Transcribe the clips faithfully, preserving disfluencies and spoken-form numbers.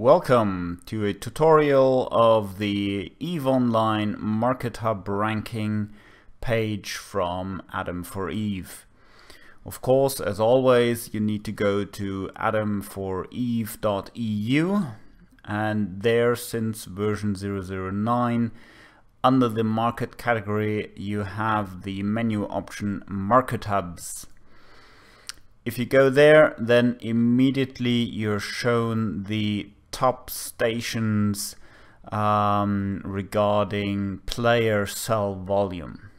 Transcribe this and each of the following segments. Welcome to a tutorial of the EVE Online Market Hub ranking page from adam for eve. Of course, as always, you need to go to adam for eve dot e u, and there, since version zero zero nine, under the market category you have the menu option Market Hubs. If you go there, then immediately you're shown the top stations um, regarding player sell volume.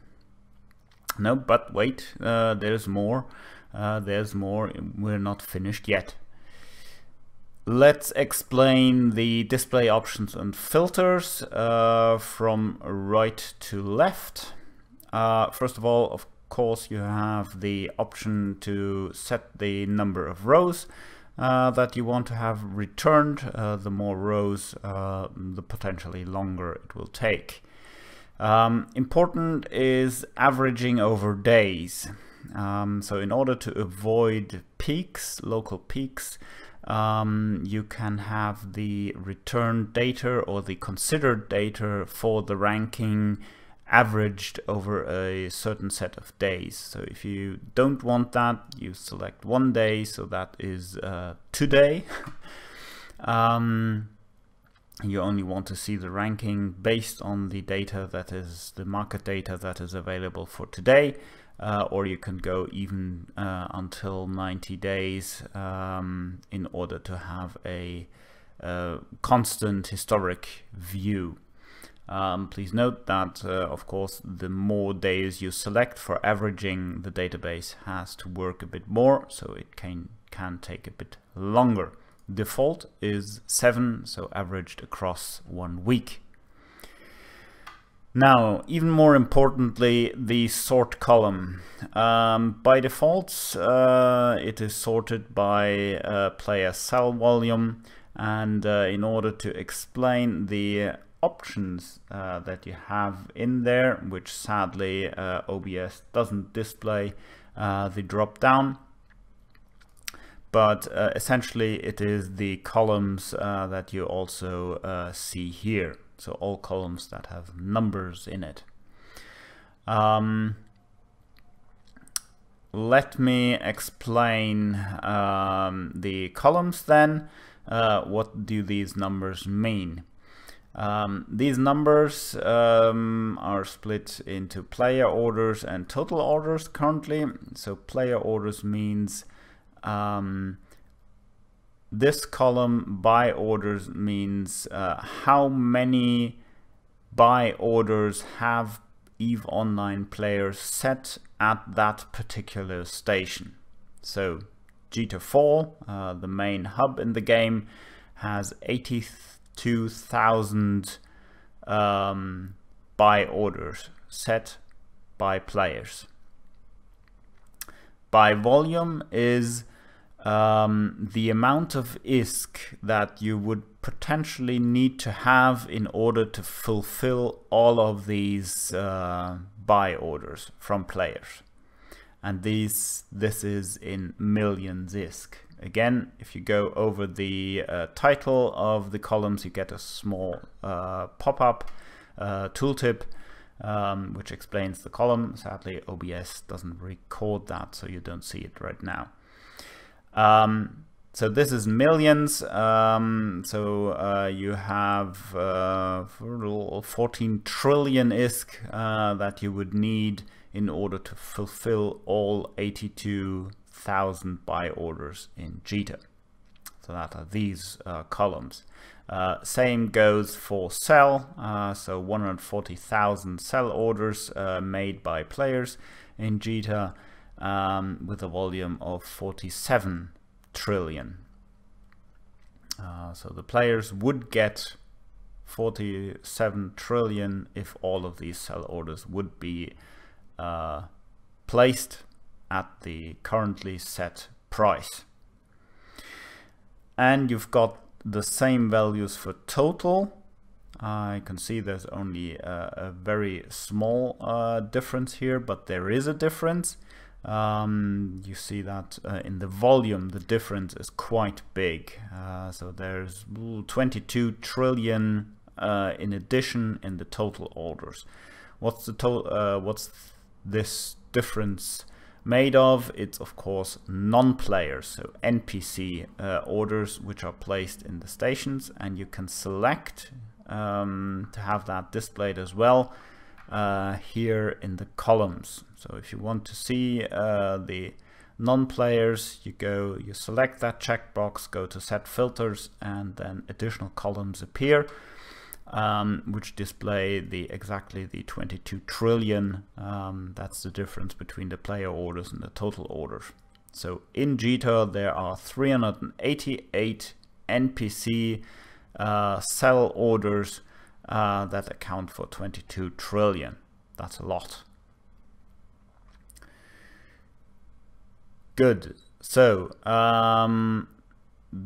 No, but wait, uh, there's more, uh, there's more, we're not finished yet. Let's explain the display options and filters uh, from right to left. Uh, first of all, of course, you have the option to set the number of rows uh, that you want to have returned. Uh, the more rows, uh, the potentially longer it will take. Um, important is averaging over days. Um, so in order to avoid peaks, local peaks, um, you can have the returned data or the considered data for the ranking averaged over a certain set of days. So if you don't want that, you select one day, so that is uh, today. um, You only want to see the ranking based on the data that is the market data that is available for today, uh, or you can go even uh, until ninety days um, in order to have a, a constant historic view. Um, please note that, uh, of course, the more days you select for averaging, the database has to work a bit more, so it can, can take a bit longer. Default is seven, so averaged across one week. Now, even more importantly, the sort column. Um, by default, uh, it is sorted by uh, player sell volume, and uh, in order to explain the options uh, that you have in there, which sadly uh, O B S doesn't display uh, the drop down, but uh, essentially it is the columns uh, that you also uh, see here. So all columns that have numbers in it. Um, let me explain um, the columns then. Uh, what do these numbers mean? Um, these numbers um, are split into player orders and total orders currently. So player orders means Um, this column buy orders means uh, how many buy orders have EVE Online players set at that particular station. So Jita four, uh, the main hub in the game, has eighty-two thousand um, buy orders set by players. Buy volume is Um, the amount of I S K that you would potentially need to have in order to fulfill all of these uh, buy orders from players, and these this is in millions I S K. Again, if you go over the uh, title of the columns, you get a small uh, pop-up uh, tooltip um, which explains the column. Sadly, O B S doesn't record that, so you don't see it right now. Um, so this is millions, um, so uh, you have uh, fourteen trillion I S K uh, that you would need in order to fulfill all eighty-two thousand buy orders in Jita. So that are these uh, columns. Uh, same goes for sell, uh, so one hundred forty thousand sell orders uh, made by players in Jita, Um, with a volume of forty-seven trillion. Uh, so the players would get forty-seven trillion if all of these sell orders would be uh, placed at the currently set price. And you've got the same values for total. Uh, I can see there's only a, a very small uh, difference here, but there is a difference. Um, you see that uh, in the volume the difference is quite big. Uh, so there's twenty-two trillion uh, in addition in the total orders. What's the to uh, what's th this difference made of? It's of course non-players, so N P C uh, orders which are placed in the stations, and you can select um, to have that displayed as well uh, here in the columns. So if you want to see uh, the non-players, you go, you select that checkbox, go to set filters, and then additional columns appear, Um, which display the exactly the twenty-two trillion. Um, that's the difference between the player orders and the total orders. So in Jita there are three hundred eighty-eight N P C uh, cell orders uh, that account for twenty-two trillion. That's a lot. Good. So um,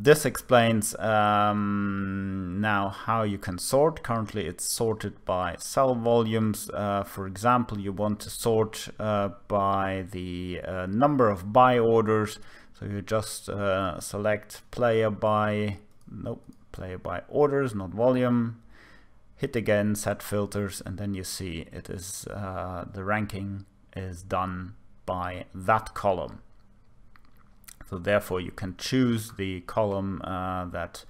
this explains um, now how you can sort. Currently it's sorted by cell volumes. Uh, for example, you want to sort uh, by the uh, number of buy orders. So you just uh, select player by, nope, player by orders, not volume. Hit again, set filters, and then you see it is uh, the ranking is done by that column. So therefore you can choose the column uh, that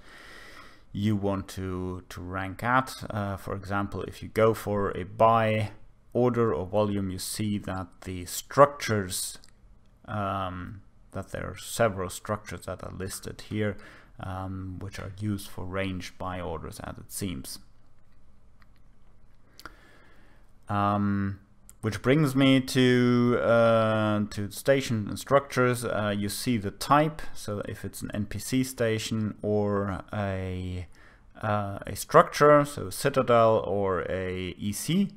you want to, to rank at. Uh, for example, if you go for a buy order or volume, you see that the structures, um, that there are several structures that are listed here, um, which are used for range buy orders as it seems. Um, Which brings me to uh, to station and structures. Uh, you see the type, so if it's an N P C station or a uh, a structure, so Citadel or a E C,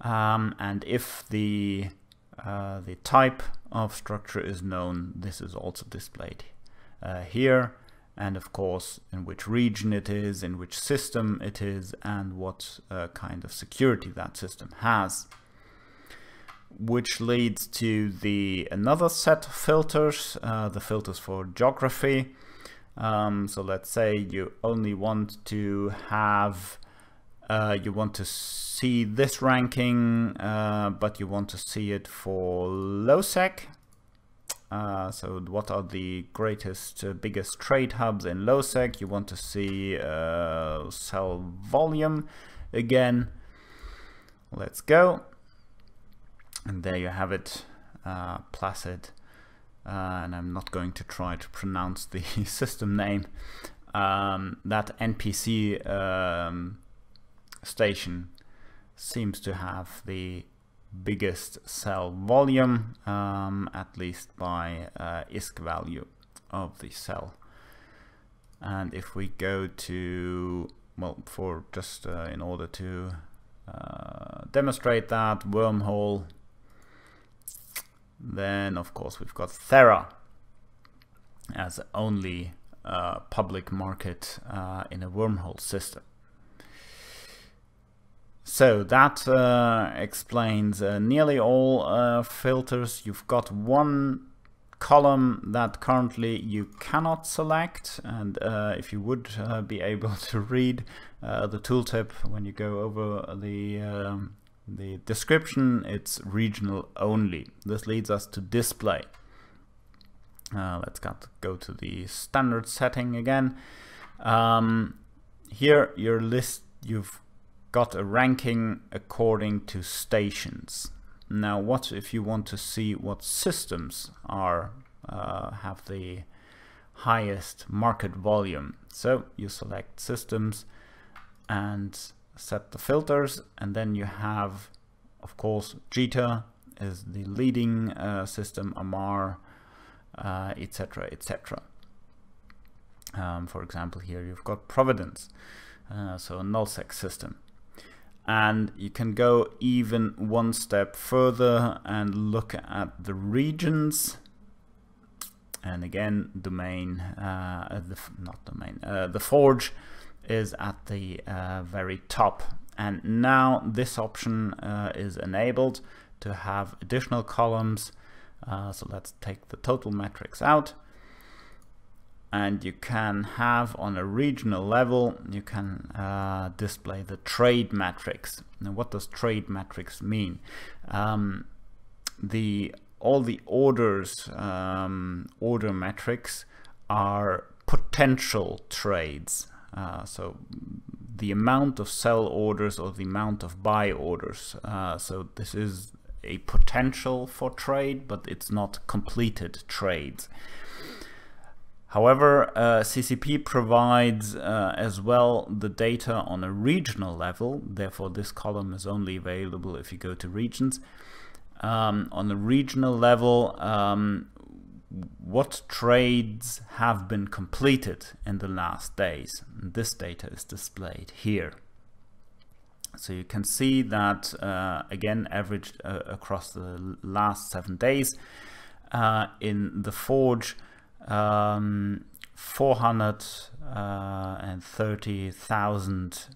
um, and if the uh, the type of structure is known, this is also displayed uh, here, and of course in which region it is, in which system it is, and what uh, kind of security that system has. Which leads to the another set of filters, uh, the filters for geography. Um, so let's say you only want to have, uh, you want to see this ranking, uh, but you want to see it for LOSEC. Uh, so what are the greatest, uh, biggest trade hubs in LOSEC? You want to see uh, cell volume again. Let's go. And there you have it, uh, Placid, uh, and I'm not going to try to pronounce the system name. Um, that N P C um, station seems to have the biggest cell volume, um, at least by uh, I S K value of the cell. And if we go to, well, for just uh, in order to uh, demonstrate that, wormhole, then of course we've got Thera as only uh, public market uh, in a wormhole system. So that uh, explains uh, nearly all uh, filters. You've got one column that currently you cannot select, and uh, if you would uh, be able to read uh, the tooltip when you go over the um, the description, it's regional only. This leads us to display. Uh, let's got, go to the standard setting again. Um, here your list, you've got a ranking according to stations. Now what if you want to see what systems are uh, have the highest market volume? So you select systems and set the filters, and then you have, of course, Jita is the leading uh, system, Amarr, etc, uh, et cetera. Et um, for example, here you've got Providence, uh, so a nullsec system. And you can go even one step further and look at the regions. And again, domain, uh, the, not domain, uh, the forge is at the uh, very top, and now this option uh, is enabled to have additional columns Uh, so let's take the total matrix out. And you can have, on a regional level, you can uh, display the trade matrix. Now, what does trade matrix mean? Um, the all the orders um, order metrics are potential trades. Uh, so the amount of sell orders or the amount of buy orders. Uh, so this is a potential for trade, but it's not completed trades. However, uh, C C P provides uh, as well the data on a regional level. Therefore, this column is only available if you go to regions. Um, on the regional level, um, what trades have been completed in the last days. And this data is displayed here. So you can see that, uh, again, averaged uh, across the last seven days uh, in the Forge, um, four hundred thirty thousand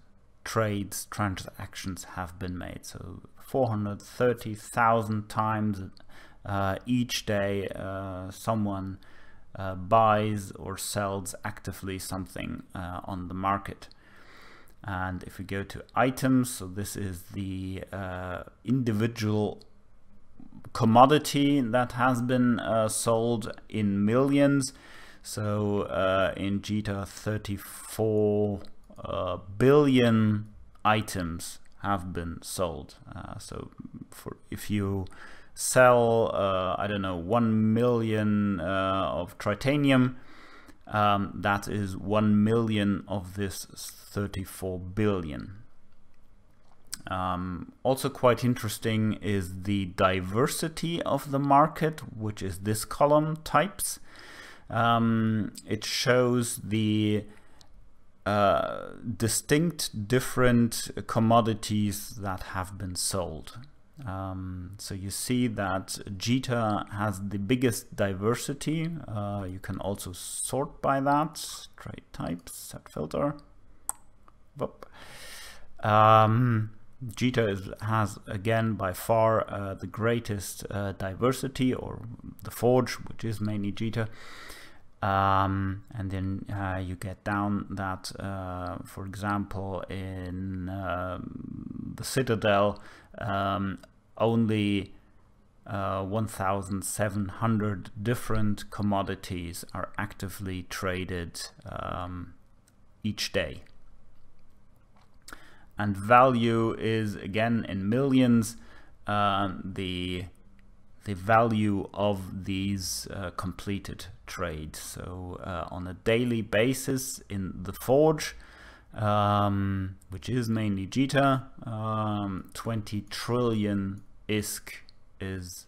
trades, transactions have been made. So four hundred thirty thousand times uh, each day uh, someone uh, buys or sells actively something uh, on the market. And if we go to items, so this is the uh, individual commodity that has been uh, sold in millions. So uh, in Jita, thirty-four uh, billion items have been sold. Uh, so for if you sell, uh, I don't know, one million uh, of Tritanium, Um, that is one million of this thirty-four billion. Um, also quite interesting is the diversity of the market, which is this column, types. Um, it shows the uh, distinct different commodities that have been sold. Um, so you see that Jita has the biggest diversity. Uh, you can also sort by that. Trade types, set filter. Um, Jita is, has again by far uh, the greatest uh, diversity, or the Forge, which is mainly Jita. Um, and then uh, you get down that, uh, for example, in uh, the Citadel, um, only uh, one thousand seven hundred different commodities are actively traded um, each day. And value is again in millions. Uh, the the value of these uh, completed trades. So uh, on a daily basis in the Forge, um, which is mainly Jita, um, twenty trillion I S K is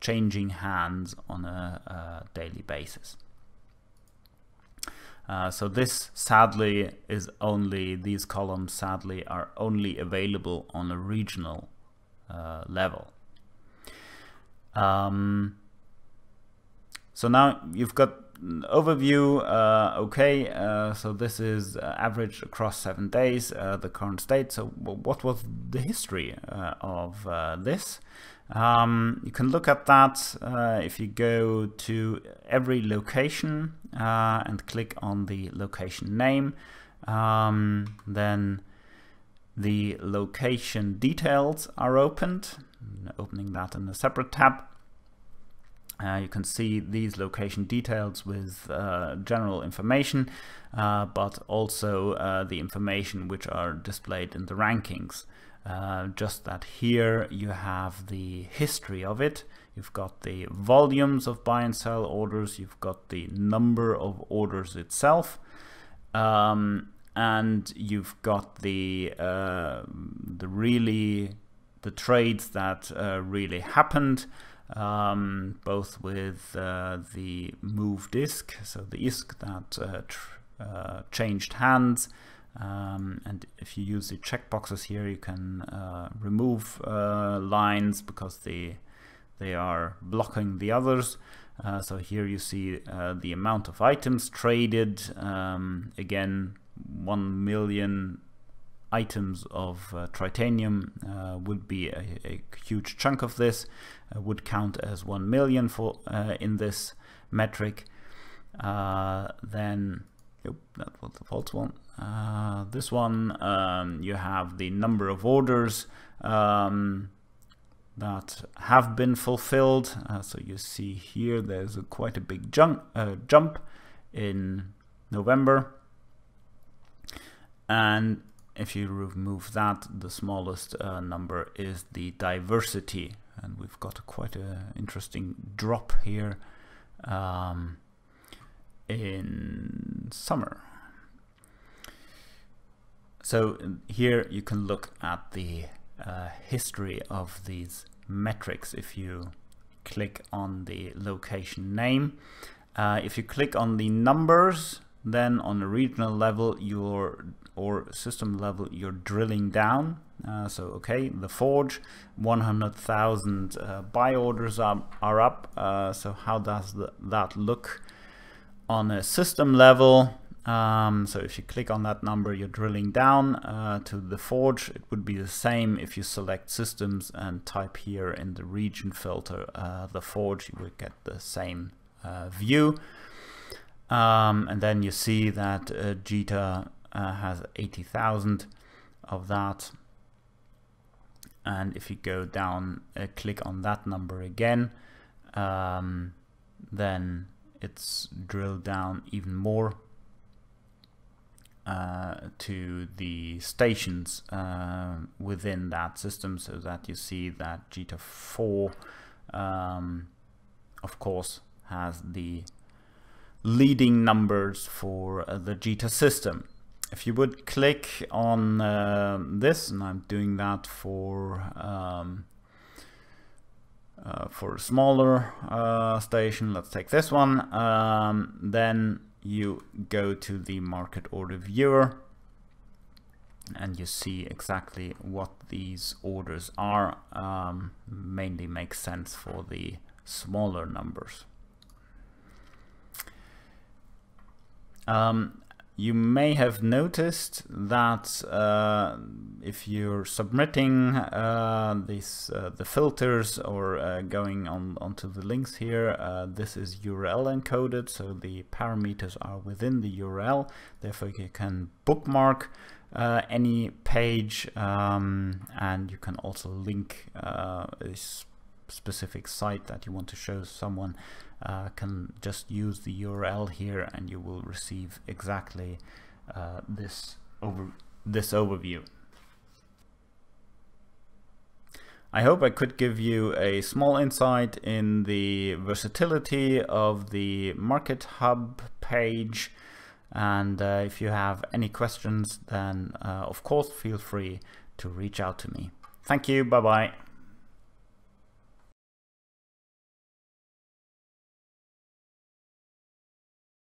changing hands on a, a daily basis. Uh, so this sadly is only, these columns sadly are only available on a regional uh, level. Um, so now you've got an overview, uh, okay, uh, so this is uh, averaged across seven days, uh, the current state. So what was the history uh, of uh, this? Um, you can look at that uh, if you go to every location uh, and click on the location name, um, then the location details are opened. Opening that in a separate tab, uh, you can see these location details with uh, general information, uh, but also uh, the information which are displayed in the rankings. Uh, just that here you have the history of it. You've got the volumes of buy and sell orders. You've got the number of orders itself. Um, and you've got the uh, the really the trades that uh, really happened, um, both with uh, the move disk, so the I S K that uh, tr uh, changed hands, um, and if you use the checkboxes here, you can uh, remove uh, lines because they they are blocking the others. Uh, so here you see uh, the amount of items traded. Um, again, one million items of uh, Tritanium uh, would be a, a huge chunk of this, uh, would count as one million for uh, in this metric. Uh, then oh, that was the false one. Uh, this one, um, you have the number of orders um, that have been fulfilled. Uh, so you see here there's a, quite a big jump, uh, jump in November. And if you remove that, the smallest uh, number is the diversity. And we've got quite an interesting drop here um, in summer. So here you can look at the uh, history of these metrics if you click on the location name. Uh, if you click on the numbers, then on a regional level you're, or system level, you're drilling down. Uh, so, okay, the forge, one hundred thousand uh, buy orders are, are up. Uh, so how does the, that look on a system level? Um, so if you click on that number, you're drilling down uh, to the forge. It would be the same if you select systems and type here in the region filter uh, the forge, you would get the same uh, view. Um, and then you see that uh, Jita uh, has eighty thousand of that. And if you go down, uh, click on that number again, um, then it's drilled down even more uh, to the stations uh, within that system, so that you see that Jita four, um, of course, has the leading numbers for uh, the Jita system. If you would click on uh, this, and I'm doing that for um, uh, for a smaller uh, station, let's take this one, um, then you go to the market order viewer and you see exactly what these orders are. Um, mainly makes sense for the smaller numbers. Um, you may have noticed that uh, if you're submitting uh, these, uh, the filters or uh, going on onto the links here, uh, this is U R L encoded, so the parameters are within the U R L. Therefore, you can bookmark uh, any page, um, and you can also link uh, a specific site that you want to show someone. Uh, can just use the U R L here, and you will receive exactly uh, this over this overview. I hope I could give you a small insight in the versatility of the Market Hub page, and uh, if you have any questions, then uh, of course feel free to reach out to me. Thank you, bye bye.